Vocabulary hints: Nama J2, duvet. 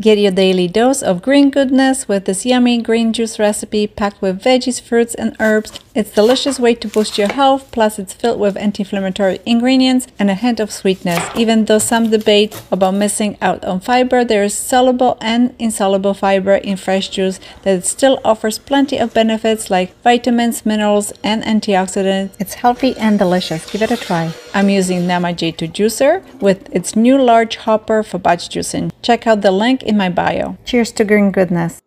Get your daily dose of green goodness with this yummy green juice recipe packed with veggies, fruits, and herbs. It's a delicious way to boost your health, plus it's filled with anti-inflammatory ingredients and a hint of sweetness. Even though some debate about missing out on fiber, there is soluble and insoluble fiber in fresh juice that still offers plenty of benefits like vitamins, minerals, and antioxidants. It's healthy and delicious. Give it a try. I'm using Nama J2 juicer with its new large hopper for batch juicing. Check out the link in my bio. Cheers to green goodness.